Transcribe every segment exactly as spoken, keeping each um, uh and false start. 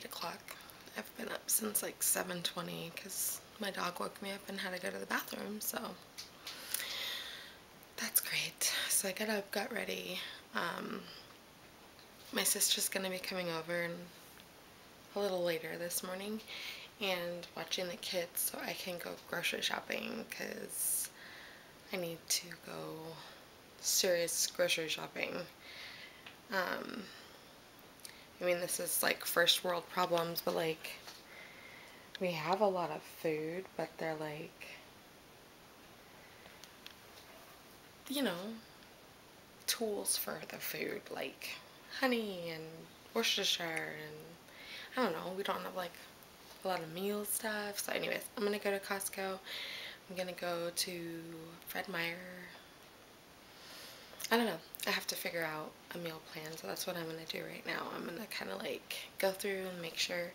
eight o'clock. I've been up since like seven twenty because my dog woke me up and had to go to the bathroom, so that's great. So I got up, got ready. Um, my sister's going to be coming over and a little later this morning and watching the kids so I can go grocery shopping because I need to go serious grocery shopping. Um, I mean, this is like first world problems, but like we have a lot of food, but they're like, you know, tools for the food, like honey and Worcestershire and I don't know, we don't have like a lot of meal stuff. So anyways, I'm gonna go to Costco. I'm gonna go to Fred Meyer. I don't know, I have to figure out a meal plan, so that's what I'm gonna do right now. I'm gonna kinda like go through and make sure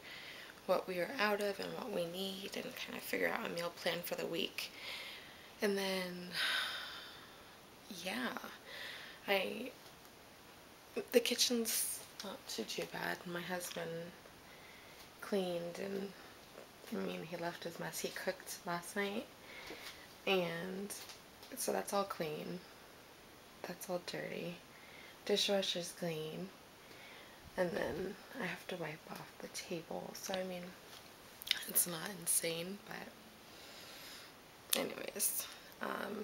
what we are out of and what we need and kinda figure out a meal plan for the week. And then, yeah, I, the kitchen's not too, too bad. My husband cleaned and, I mean, he left his mess. He cooked last night, and so that's all clean. That's all dirty. Dishwasher's clean. And then I have to wipe off the table. So, I mean, it's not insane, but anyways. Um,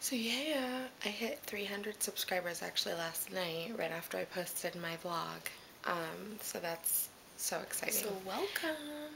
so, yeah, I hit three hundred subscribers actually last night, right after I posted my vlog. Um, so that's so exciting. So, welcome.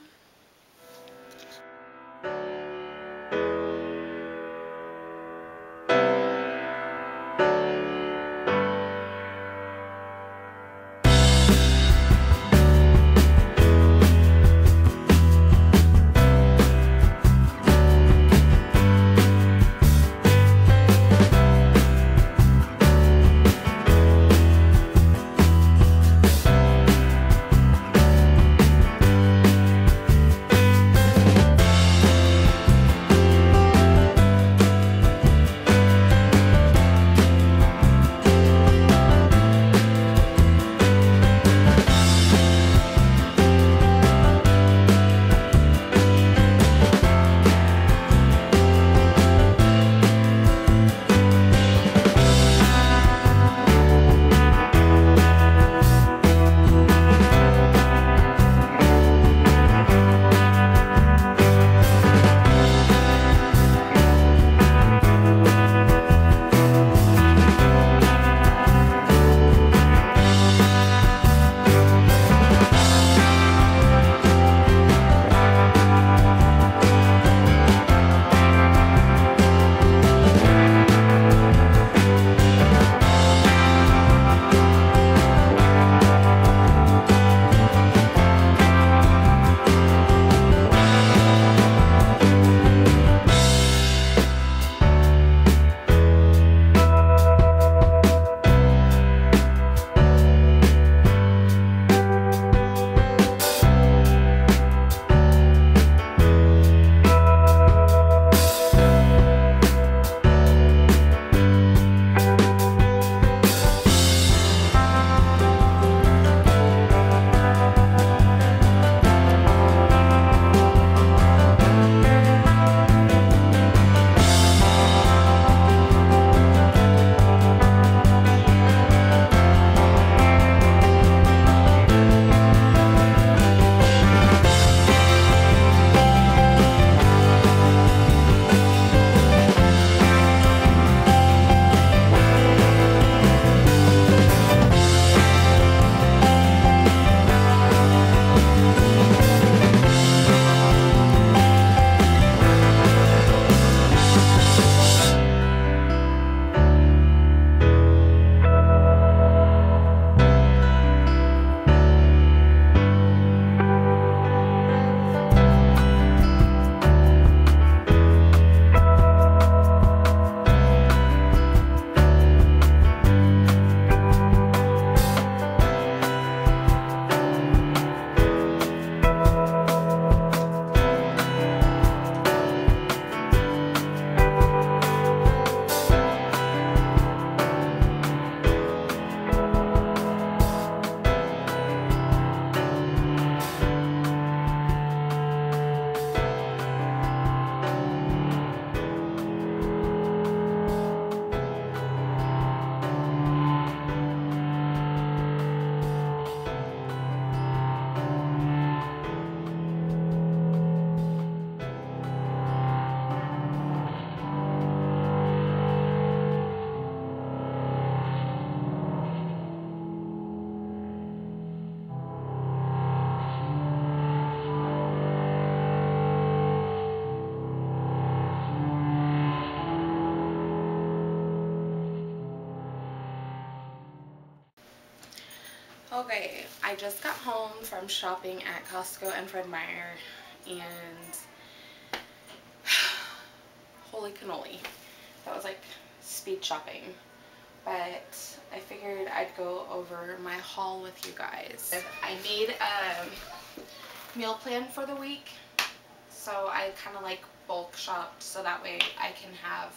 Okay, I just got home from shopping at Costco and Fred Meyer, and holy cannoli, that was like speed shopping, but I figured I'd go over my haul with you guys. I made a meal plan for the week, so I kind of like bulk shopped so that way I can have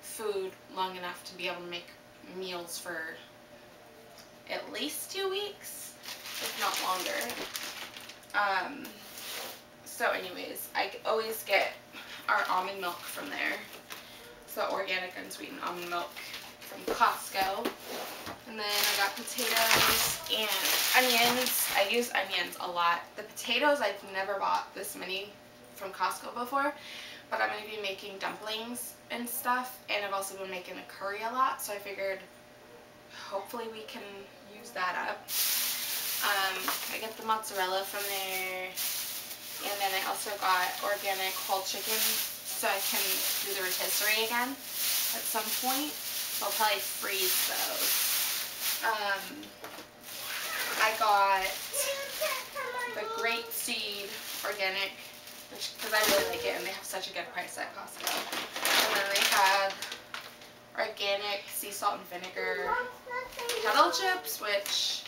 food long enough to be able to make meals for at least two weeks, if not longer. Um, so anyways, I always get our almond milk from there. So organic unsweetened almond milk from Costco. And then I got potatoes and onions. I use onions a lot. The potatoes, I've never bought this many from Costco before, but I'm going to be making dumplings and stuff, and I've also been making a curry a lot, so I figured hopefully we can use that up. Um, I got the mozzarella from there, and then I also got organic whole chicken so I can do the rotisserie again at some point. So I'll probably freeze those. Um, I got the grape seed organic, which, because I really like it and they have such a good price at Costco. And then they had organic sea salt and vinegar kettle chips, which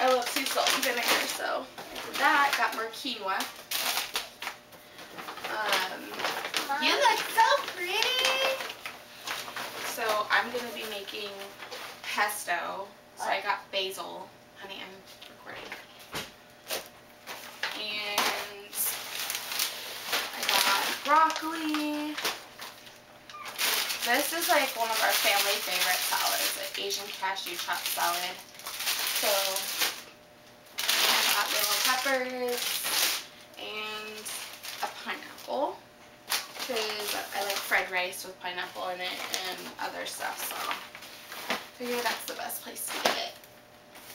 I love sea salt and vinegar, so I did that. Got more quinoa. Um, you look so pretty! So I'm going to be making pesto. So I got basil. Honey, I'm recording. And I got broccoli. This is like one of our family favorite salads, an Asian cashew chopped salad. So I got little peppers and a pineapple because I like fried rice with pineapple in it and other stuff, so I figure that's the best place to get it.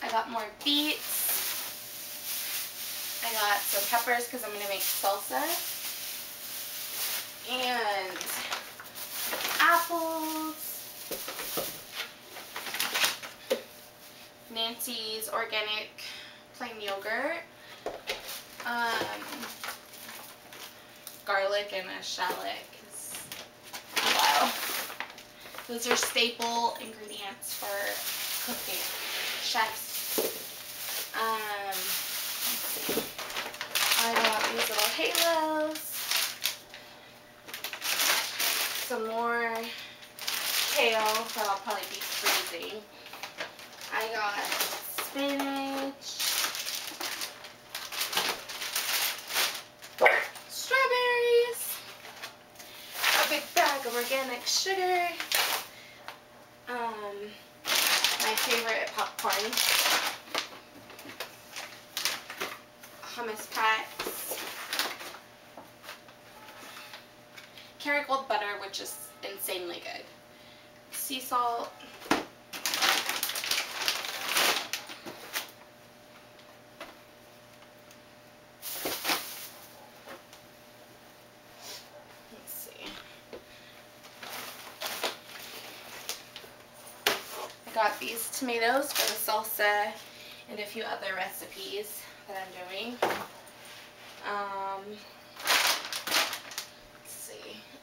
I got more beets. I got some peppers because I'm going to make salsa. And apples, Nancy's organic plain yogurt, um, garlic and a shallot, because, wow, those are staple ingredients for cooking, chefs. Um, let's see. I got these little halos. Some more kale that I'll probably be freezing. I got spinach, strawberries, a big bag of organic sugar, um, my favorite popcorn, hummus packs, Kerrygold butter, which is insanely good, sea salt, let's see, I got these tomatoes for the salsa and a few other recipes that I'm doing. Um,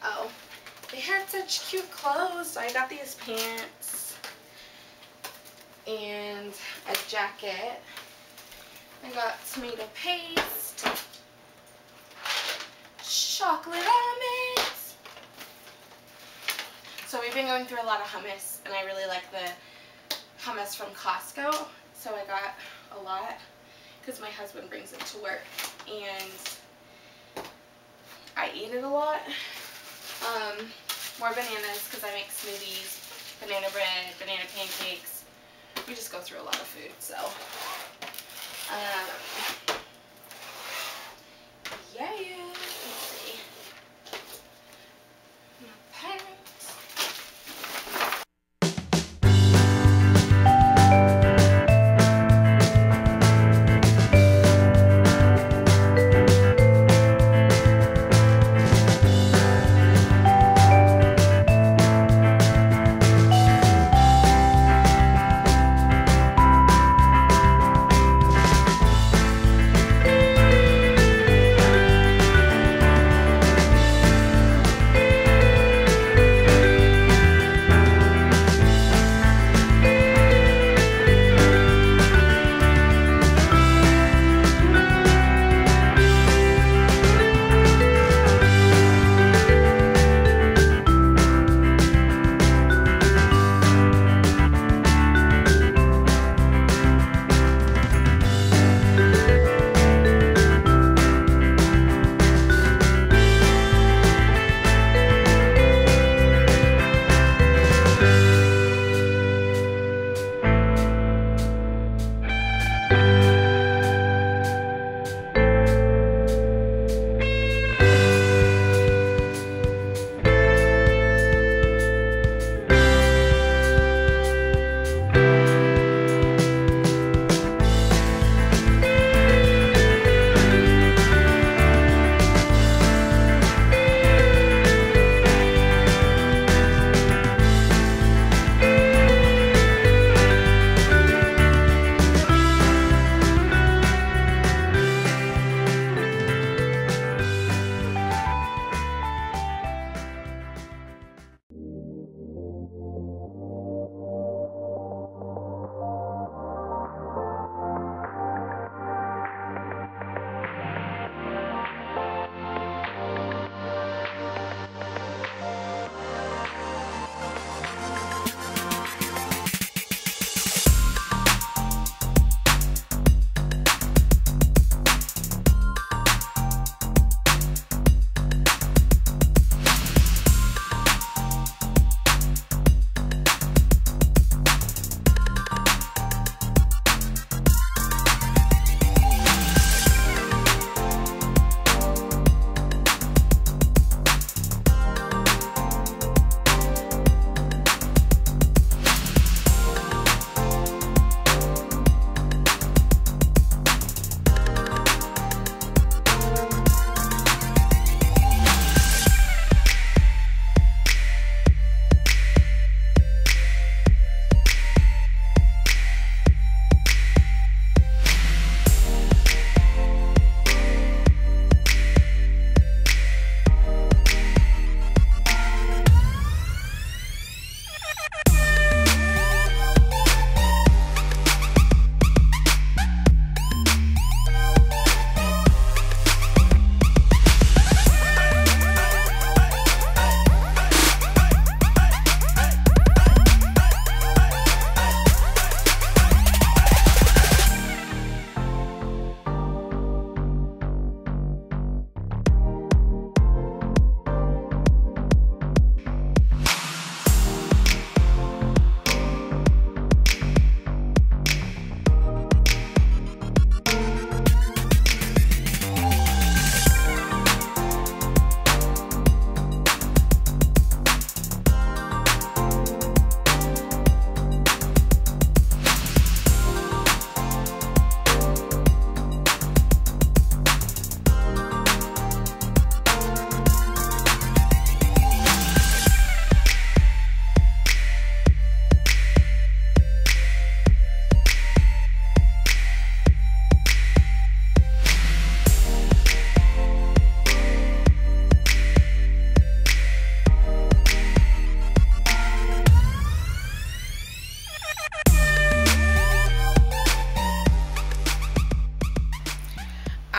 Oh, they had such cute clothes, so I got these pants and a jacket. I got tomato paste, chocolate almonds. So we've been going through a lot of hummus, and I really like the hummus from Costco, so I got a lot because my husband brings it to work, and I eat it a lot. Um, more bananas because I make smoothies, banana bread, banana pancakes. We just go through a lot of food, so. Um, yeah, let's see. My parents.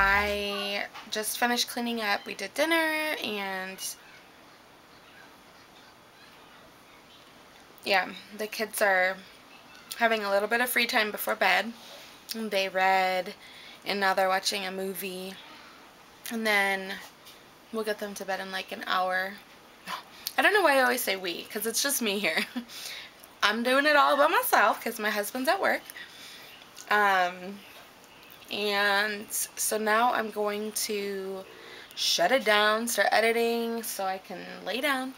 I just finished cleaning up. We did dinner and yeah, the kids are having a little bit of free time before bed. They read and now they're watching a movie, and then we'll get them to bed in like an hour. I don't know why I always say we, because it's just me here. I'm doing it all by myself because my husband's at work. Um, and so now I'm going to shut it down, start editing so I can lay down,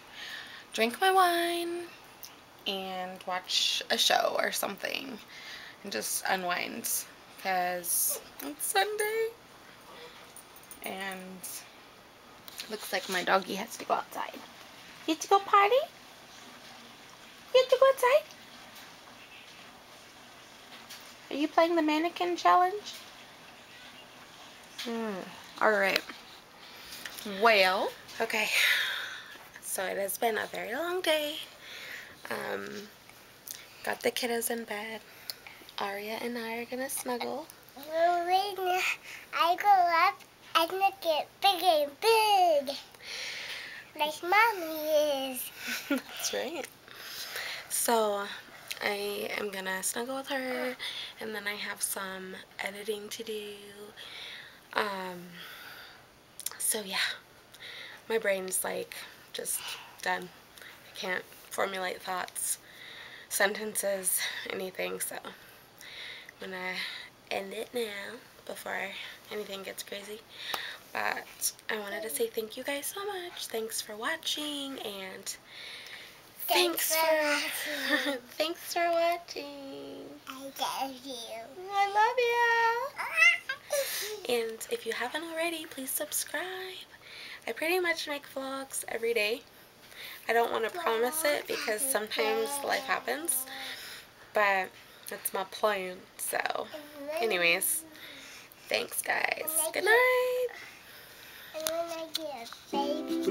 drink my wine, and watch a show or something and just unwind because it's Sunday. And looks like my doggy has to go outside. You have to go potty? You have to go outside? Are you playing the mannequin challenge? Mm, Alright. Well, okay. So it has been a very long day. Um, got the kiddos in bed. Aria and I are gonna snuggle. Well, when I grow up, I'm gonna get big and big. Like mommy is. That's right. So I am gonna snuggle with her, and then I have some editing to do. Um, so yeah, my brain's like just done. I can't formulate thoughts, sentences, anything. So I'm gonna end it now before anything gets crazy. But I wanted to say thank you guys so much. Thanks for watching, and thanks, thanks for, for watching. Thanks for watching. I love you. I love you. And if you haven't already, please subscribe. I pretty much make vlogs every day. I don't want to promise it because sometimes life happens, but that's my plan. So anyways, thanks guys. Good night. I want to get a baby.